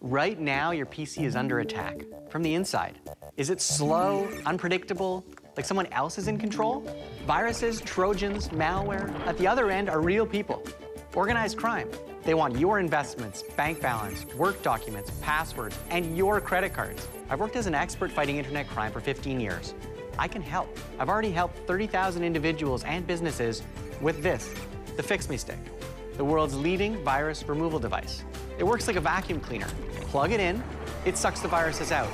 Right now, your PC is under attack from the inside. Is it slow, unpredictable, like someone else is in control? Viruses, Trojans, malware, at the other end are real people. Organized crime. They want your investments, bank balance, work documents, passwords, and your credit cards. I've worked as an expert fighting internet crime for 15 years. I can help. I've already helped 30,000 individuals and businesses with this, the FixMeStick, the world's leading virus removal device. It works like a vacuum cleaner. Plug it in, it sucks the viruses out.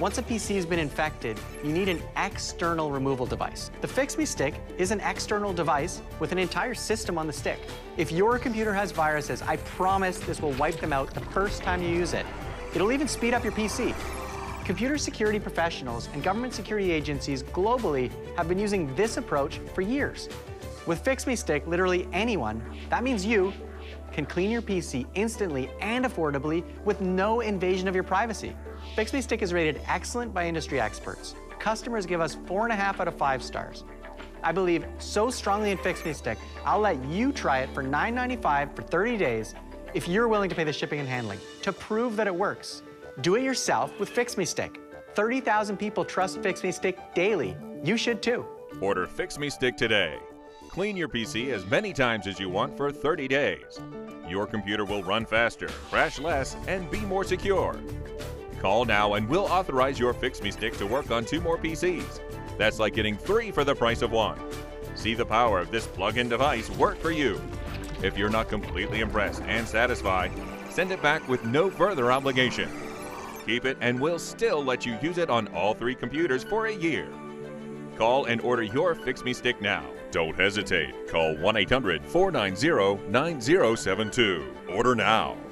Once a PC has been infected, you need an external removal device. The FixMeStick is an external device with an entire system on the stick. If your computer has viruses, I promise this will wipe them out the first time you use it. It'll even speed up your PC. Computer security professionals and government security agencies globally have been using this approach for years. With FixMeStick, literally anyone, that means you, can clean your PC instantly and affordably with no invasion of your privacy. FixMeStick is rated excellent by industry experts. Customers give us 4.5 out of 5 stars. I believe so strongly in FixMeStick, I'll let you try it for $9.95 for 30 days if you're willing to pay the shipping and handling to prove that it works. Do it yourself with FixMeStick. 30,000 people trust FixMeStick daily. You should too. Order FixMeStick today. Clean your PC as many times as you want for 30 days. Your computer will run faster, crash less, and be more secure. Call now and we'll authorize your FixMeStick to work on 2 more PCs. That's like getting 3 for the price of 1. See the power of this plug-in device work for you. If you're not completely impressed and satisfied, send it back with no further obligation. Keep it and we'll still let you use it on all 3 computers for a year. Call and order your FixMeStick now. Don't hesitate. Call 1-800-490-9072. Order now.